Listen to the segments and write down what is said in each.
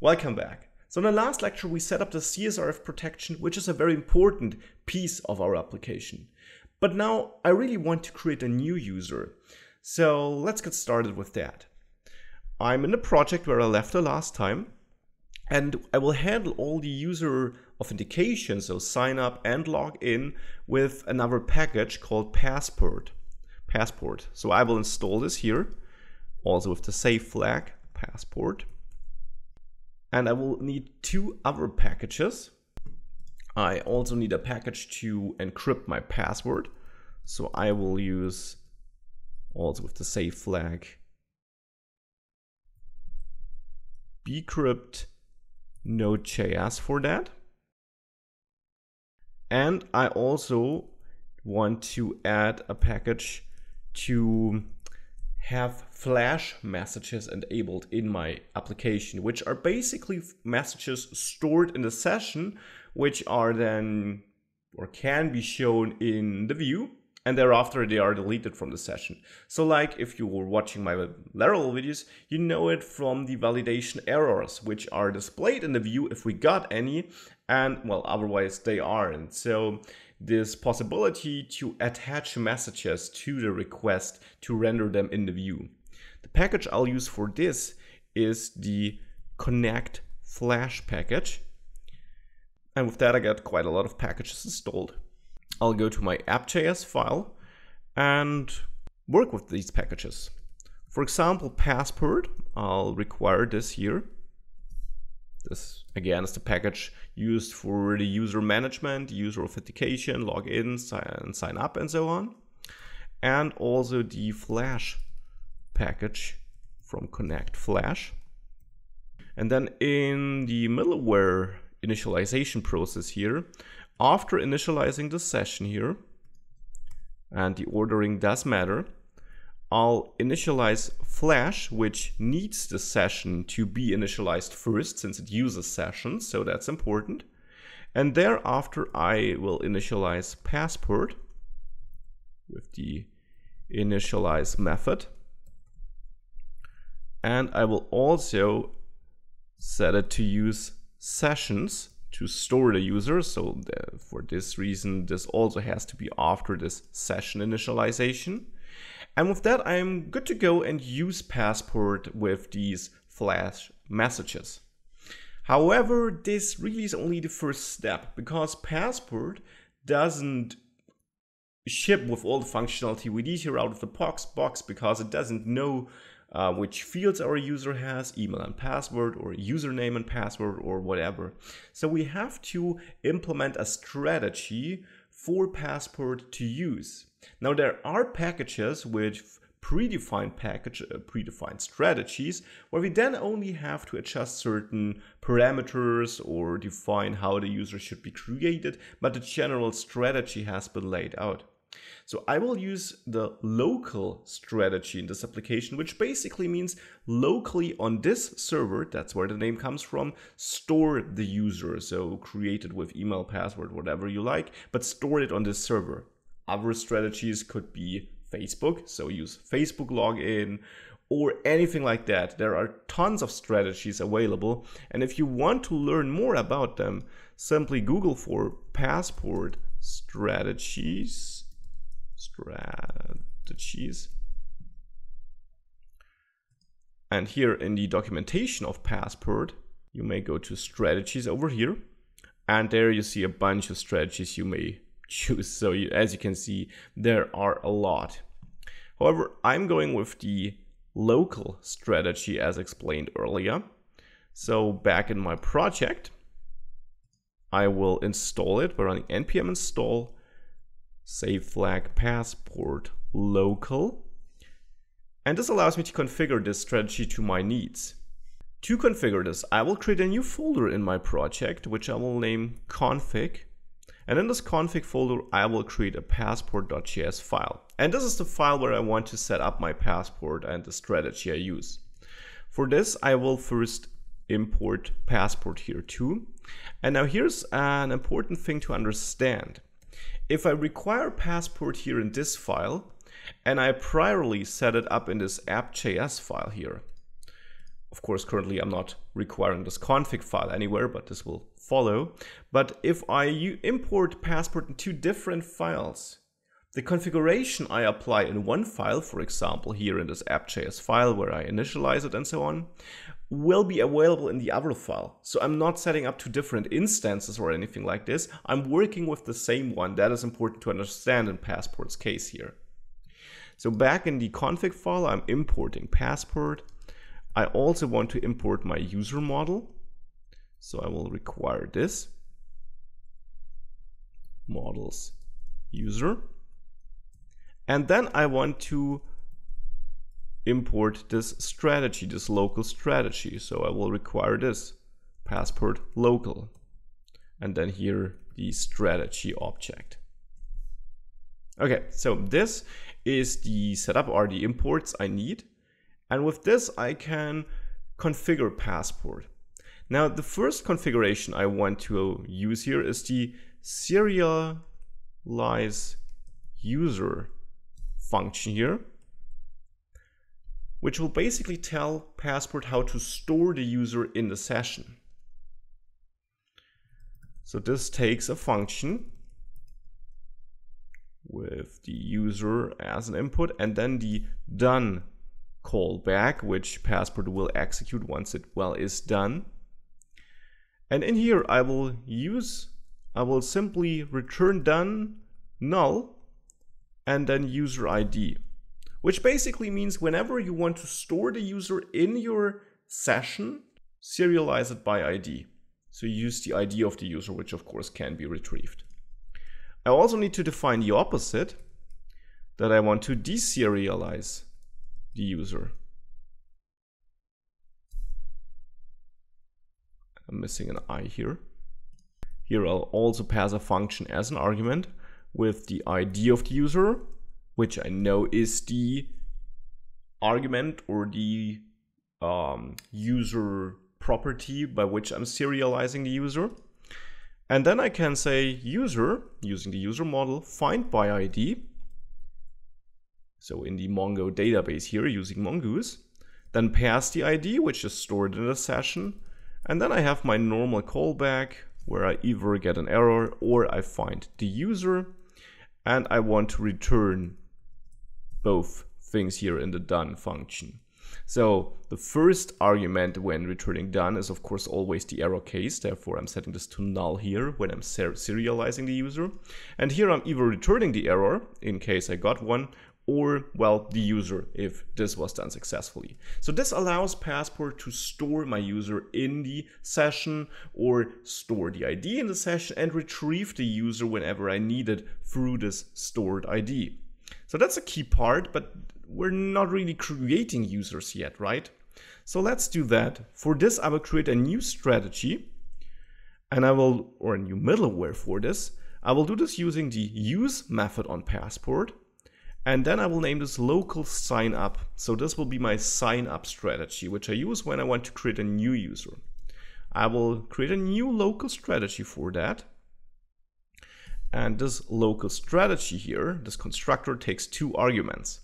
Welcome back. So in the last lecture, we set up the CSRF protection, which is a very important piece of our application. But now I really want to create a new user. So let's get started with that. I'm in the project where I left the last time, and I will handle all the user authentication, so sign up and log in, with another package called Passport. So I will install this here, also with the save flag, Passport. And I will need two other packages. I also need a package to encrypt my password. So I will use, also with the save flag, bcrypt NodeJS for that. And I also want to add a package to have flash messages enabled in my application, which are basically messages stored in the session, which are then or can be shown in the view, and thereafter they are deleted from the session. So like if you were watching my Laravel videos, you know it from the validation errors, which are displayed in the view if we got any, and well, otherwise they aren't. So this possibility to attach messages to the request to render them in the view. The package I'll use for this is the connect-flash package. And with that, I got quite a lot of packages installed. I'll go to my app.js file and work with these packages. For example, Passport, I'll require this here. This again is the package used for the user management, user authentication, login, sign up, and so on. And also the flash package from connect-flash. And then in the middleware initialization process here, after initializing the session here, and the ordering does matter, I'll initialize flash, which needs the session to be initialized first since it uses sessions, so that's important. And thereafter I will initialize passport with the initialize method. And I will also set it to use sessions to store the user, so for this reason this also has to be after this session initialization. And with that, I'm good to go and use Passport with these flash messages. However, this really is only the first step, because Passport doesn't ship with all the functionality we need here out of the box because it doesn't know which fields our user has, email and password, or username and password, or whatever. So we have to implement a strategy for Passport to use. Now there are packages with predefined strategies where we then only have to adjust certain parameters or define how the user should be created, but the general strategy has been laid out. So I will use the local strategy in this application, which basically means locally on this server, that's where the name comes from, store the user. So create it with email, password, whatever you like, but store it on this server. Other strategies could be Facebook, so use Facebook login or anything like that. There are tons of strategies available, and if you want to learn more about them, simply Google for Passport strategies. And here in the documentation of Passport, you may go to strategies over here, and there you see a bunch of strategies you may choose. So as you can see, there are a lot. However, I'm going with the local strategy as explained earlier. So back in my project, I will install it by running npm install save flag passport local. And this allows me to configure this strategy to my needs. To configure this, I will create a new folder in my project, which I will name config. And in this config folder, I will create a passport.js file. And this is the file where I want to set up my passport and the strategy I use. For this, I will first import passport here too. And now here's an important thing to understand. If I require passport here in this file, and I priorly set it up in this app.js file here, Of course, currently I'm not requiring this config file anywhere, but this will follow. But if I import Passport in two different files, the configuration I apply in one file, for example, here in this app.js file where I initialize it and so on, will be available in the other file. So I'm not setting up two different instances or anything like this. I'm working with the same one. That is important to understand in Passport's case here. So back in the config file, I'm importing Passport. I also want to import my user model. So I will require this models user. And then I want to import this strategy, this local strategy. So I will require this passport local. And then here the strategy object. Okay, so this is the setup or the imports I need. And with this, I can configure Passport. Now, the first configuration I want to use here is the serialize user function here, which will basically tell Passport how to store the user in the session. So this takes a function with the user as an input and then the done callback, which Passport will execute once it is done. And in here I will simply return done null and then user ID, which basically means whenever you want to store the user in your session, serialize it by ID. So you use the ID of the user, which of course can be retrieved. I also need to define the opposite, that I want to deserialize the user. I'm missing an I here. Here I'll also pass a function as an argument with the ID of the user, which I know is the argument or the user property by which I'm serializing the user. And then I can say user, using the user model, find by ID. So in the Mongo database here, using Mongoose, then pass the ID, which is stored in the session. And then I have my normal callback where I either get an error or I find the user. And I want to return both things here in the done function. So the first argument when returning done is of course always the error case. Therefore I'm setting this to null here when I'm serializing the user. And here I'm either returning the error in case I got one, or, well, the user if this was done successfully. So this allows Passport to store my user in the session or store the ID in the session and retrieve the user whenever I need it through this stored ID. So that's a key part, but we're not really creating users yet, right? So let's do that. For this, I will create a new strategy and I will, or a new middleware for this. I will do this using the use method on Passport. And then I will name this local sign up. So this will be my sign up strategy, which I use when I want to create a new user. I will create a new local strategy for that. And this local strategy here, this constructor takes two arguments.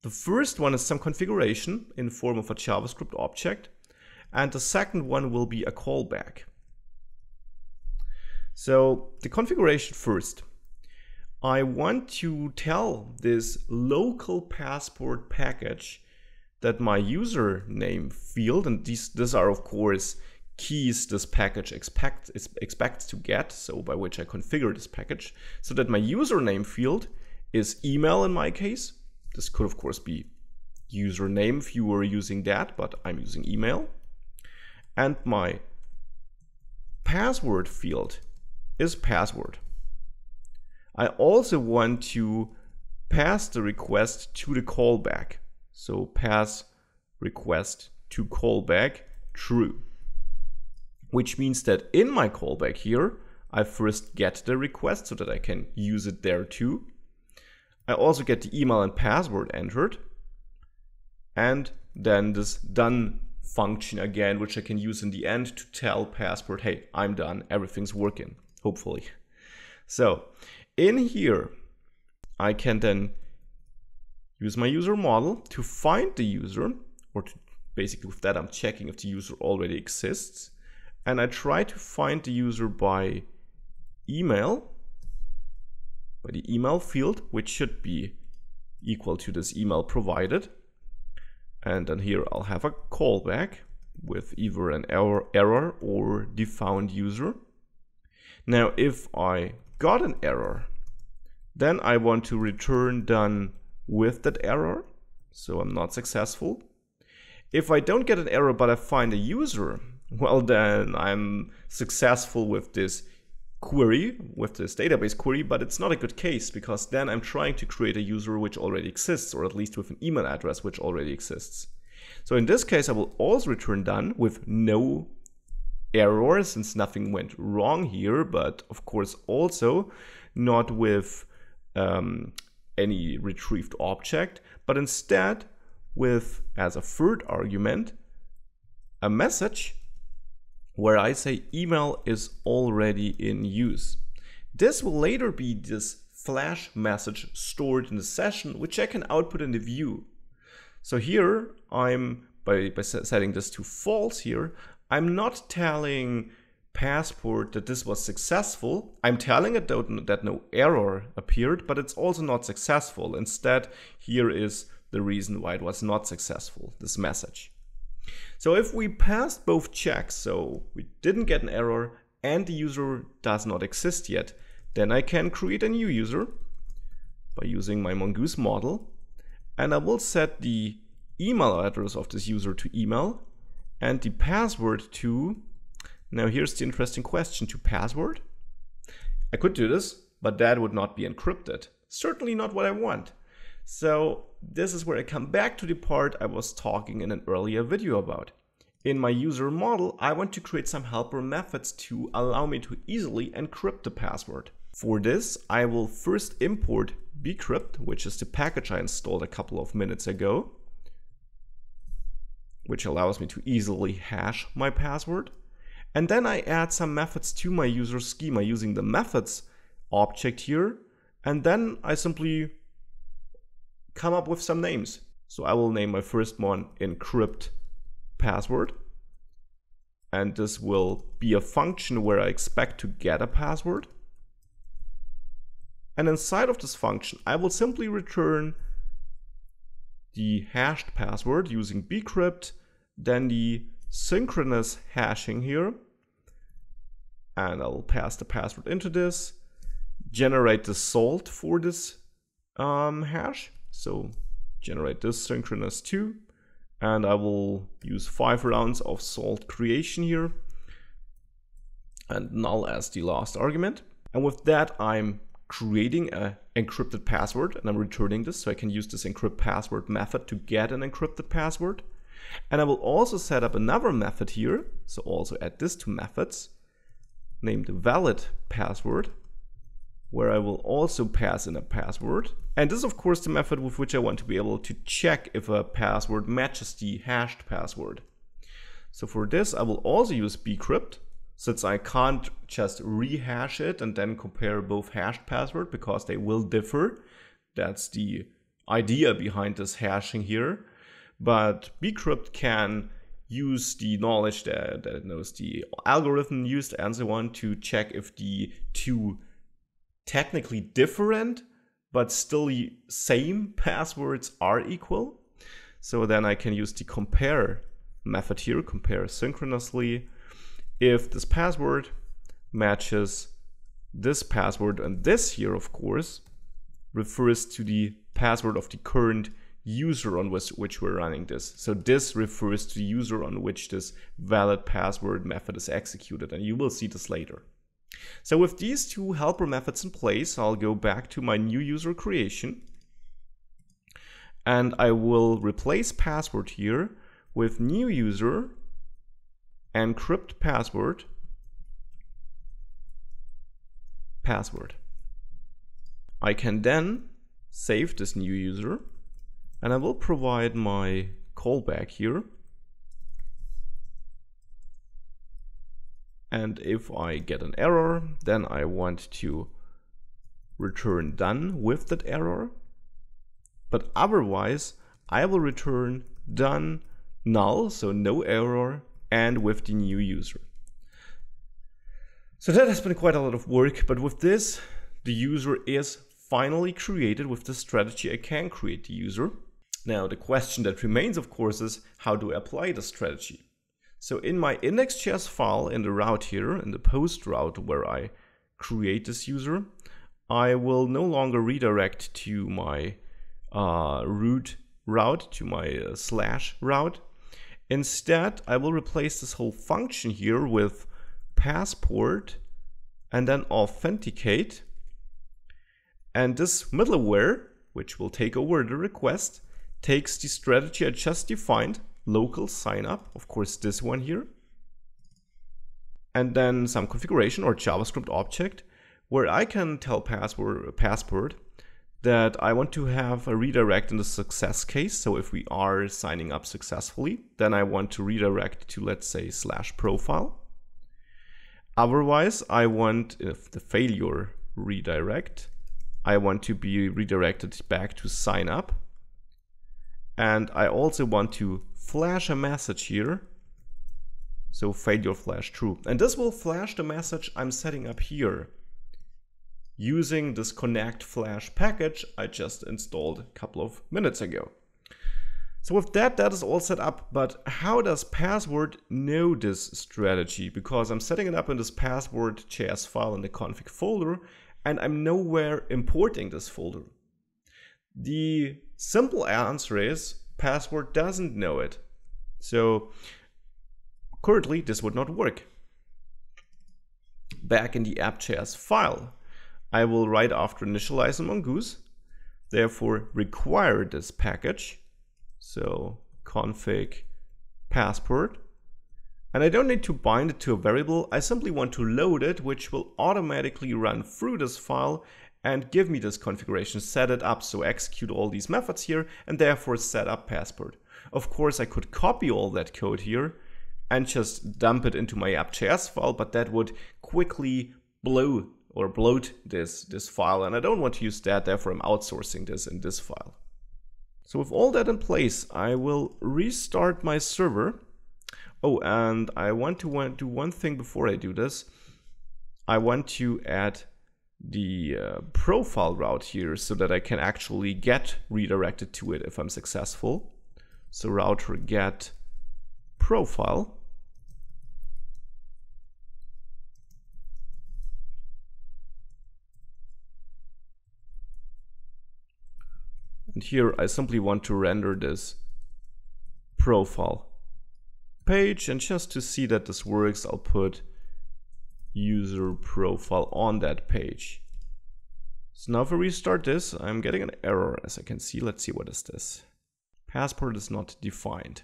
The first one is some configuration in form of a JavaScript object. And the second one will be a callback. So the configuration first. I want to tell this local passport package that my username field, and these are of course keys this package expects to get, so by which I configure this package, so that my username field is email in my case. This could of course be username if you were using that, but I'm using email. And my password field is password. I also want to pass the request to the callback. So pass request to callback true, which means that in my callback here, I first get the request so that I can use it there too. I also get the email and password entered. And then this done function again, which I can use in the end to tell Passport, hey, I'm done, everything's working, hopefully. So in here, I can then use my user model to find the user or to basically with that I'm checking if the user already exists. And I try to find the user by email, by the email field, which should be equal to this email provided. And then here I'll have a callback with either an error or the found user. Now, if I got an error, then I want to return done with that error. So I'm not successful. If I don't get an error, but I find a user, well, then I'm successful with this query, with this database query, but it's not a good case because then I'm trying to create a user which already exists, or at least with an email address which already exists. So in this case, I will also return done with no error, since nothing went wrong here, but of course also not with any retrieved object, but instead with, as a third argument, a message where I say email is already in use. This will later be this flash message stored in the session, which I can output in the view. So here I'm, by setting this to false here, I'm not telling Passport that this was successful. I'm telling it that no error appeared, but it's also not successful. Instead, here is the reason why it was not successful, this message. So if we passed both checks, so we didn't get an error and the user does not exist yet, then I can create a new user by using my Mongoose model. And I will set the email address of this user to email and the password to, now here's the interesting question, to password. I could do this, but that would not be encrypted. Certainly not what I want. So this is where I come back to the part I was talking in an earlier video about. In my user model, I want to create some helper methods to allow me to easily encrypt the password. For this, I will first import bcrypt, which is the package I installed a couple of minutes ago, which allows me to easily hash my password. And then I add some methods to my user schema using the methods object here. And then I simply come up with some names. So I will name my first one encrypt password. And this will be a function where I expect to get a password. And inside of this function, I will simply return the hashed password using bcrypt, then the synchronous hashing here. And I'll pass the password into this, generate the salt for this hash. So generate this synchronous too. And I will use 5 rounds of salt creation here and null as the last argument. And with that, I'm creating an encrypted password and I'm returning this, so I can use this encrypt password method to get an encrypted password. And I will also set up another method here, so also add this to methods, named valid password, where I will also pass in a password. And this is of course the method with which I want to be able to check if a password matches the hashed password. So for this I will also use bcrypt, since I can't just rehash it and then compare both hashed password because they will differ. That's the idea behind this hashing here. But bcrypt can use the knowledge that it knows the algorithm used and so on to check if the two technically different but still same passwords are equal. So then I can use the compare method here, compare synchronously, if this password matches this password, and this here of course refers to the password of the current user on which we're running this. So this refers to the user on which this valid password method is executed, and you will see this later. So with these two helper methods in place, I'll go back to my new user creation and I will replace password here with new user encrypt password password. I can then save this new user and I will provide my callback here. And if I get an error, then I want to return done with that error. But otherwise, I will return done null, so no error, and with the new user. So that has been quite a lot of work, but with this, the user is finally created. With the strategy, I can create the user. Now, the question that remains, of course, is how do I apply the strategy? So in my index.js file, in the route here, in the post route where I create this user, I will no longer redirect to my root route, to my slash route. Instead, I will replace this whole function here with passport and then authenticate. And this middleware, which will take over the request, takes the strategy I just defined, local sign up, of course this one here, and then some configuration or JavaScript object where I can tell passport that I want to have a redirect in the success case. So if we are signing up successfully, then I want to redirect to, let's say, slash profile. Otherwise, I want, if the failure redirect, I want to be redirected back to sign up. And I also want to flash a message here. So failure flash true. And this will flash the message I'm setting up here. Using this connect-flash package I just installed a couple of minutes ago. So with that, that is all set up, but how does Passport know this strategy? Because I'm setting it up in this passport.js file in the config folder, and I'm nowhere importing this folder. The simple answer is Passport doesn't know it. So currently this would not work. Back in the app.js file, I will write after initialize in Mongoose, therefore require this package. So config passport, and I don't need to bind it to a variable. I simply want to load it, which will automatically run through this file and give me this configuration, set it up. So execute all these methods here and therefore set up passport. Of course, I could copy all that code here and just dump it into my app.js file, but that would quickly bloat this file, and I don't want to use that. Therefore, I'm outsourcing this in this file. So with all that in place, I will restart my server. Oh, and I want to do one thing before I do this. I want to add the profile route here so that I can actually get redirected to it if I'm successful. So route get profile. And here I simply want to render this profile page, and just to see that this works, I'll put user profile on that page. So now if I restart this, I'm getting an error, as I can see. Let's see, what is this? Passport is not defined.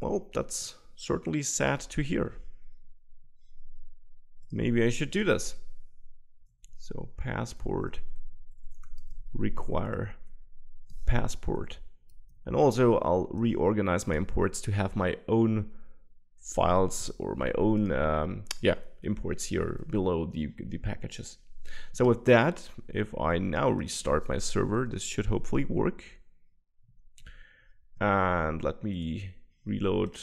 Well, that's certainly sad to hear. Maybe I should do this. So passport require passport. And also I'll reorganize my imports to have my own files or my own imports here below the packages. So with that, if I now restart my server, this should hopefully work. And let me reload,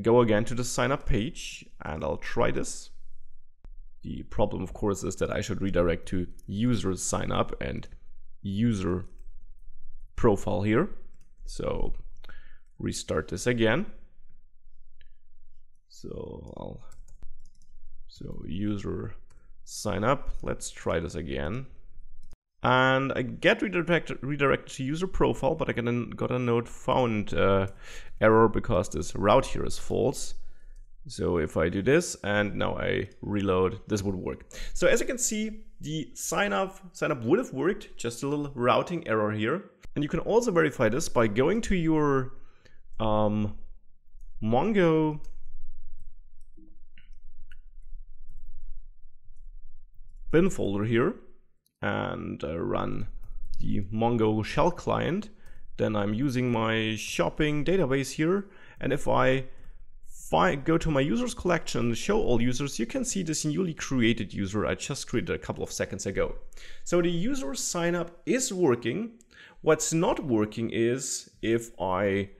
go again to the sign up page, and I'll try this. The problem, of course, is that I should redirect to user sign up and user profile here. So restart this again. So user sign up. Let's try this again. And I get redirected to user profile, but I got a node found error because this route here is false. So if I do this and now I reload, this would work. So as you can see, the sign up would have worked, just a little routing error here. And you can also verify this by going to your Mongo bin folder here and run the Mongo shell client. Then I'm using my shopping database here, and if I go to my users collection and show all users, you can see this newly created user I just created a couple of seconds ago. So the user sign up is working. What's not working is if I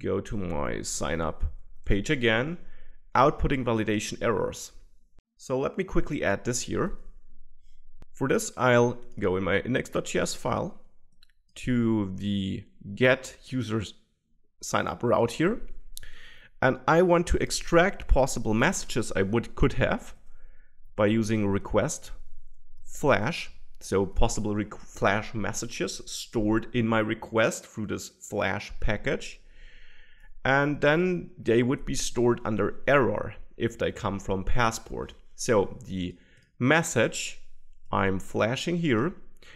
go to my sign up page again, outputting validation errors. So let me quickly add this here. For this, I'll go in my index.js file to the get users sign up route here. And I want to extract possible messages I could have by using request flash. So possible flash messages stored in my request through this flash package. And then they would be stored under error if they come from Passport. So the message I'm flashing here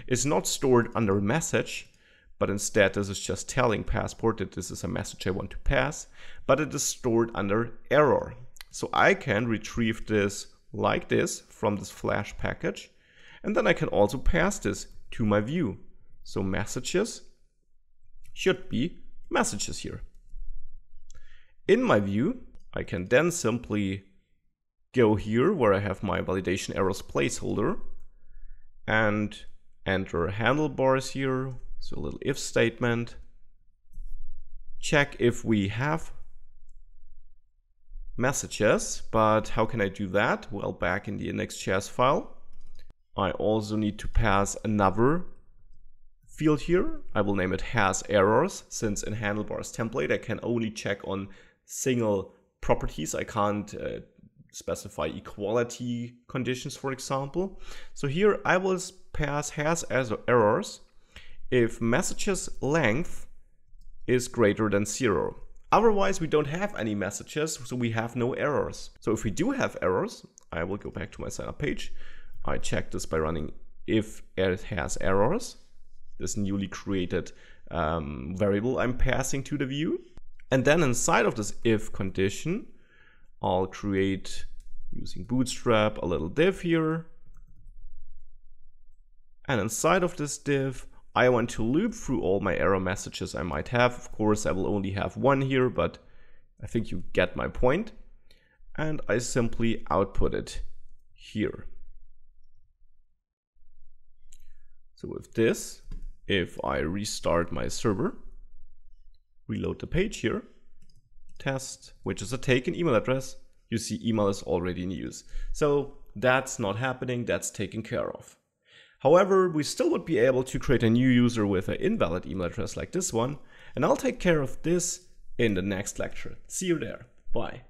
is not stored under message, but instead this is just telling Passport that this is a message I want to pass, but it is stored under error. So I can retrieve this like this from this flash package, and then I can also pass this to my view. So messages should be messages here. In my view, I can then simply go here where I have my validation errors placeholder and enter handlebars here. So a little if statement, check if we have messages, but how can I do that? Well, back in the index.js file, I also need to pass another field here. I will name it has errors, since in handlebars template, I can only check on single properties. I can't specify equality conditions, for example. So here I will pass has as errors if messages length is greater than 0. Otherwise, we don't have any messages, so we have no errors. So if we do have errors, I will go back to my sign up page. I check this by running if it has errors, this newly created variable I'm passing to the view. And then inside of this if condition, I'll create, using Bootstrap, a little div here. And inside of this div, I want to loop through all my error messages I might have. Of course, I will only have one here, but I think you get my point. And I simply output it here. So with this, if I restart my server, reload the page here, test, which is a taken email address, you see email is already in use. So that's not happening, that's taken care of. However, we still would be able to create a new user with an invalid email address like this one, and I'll take care of this in the next lecture. See you there, bye.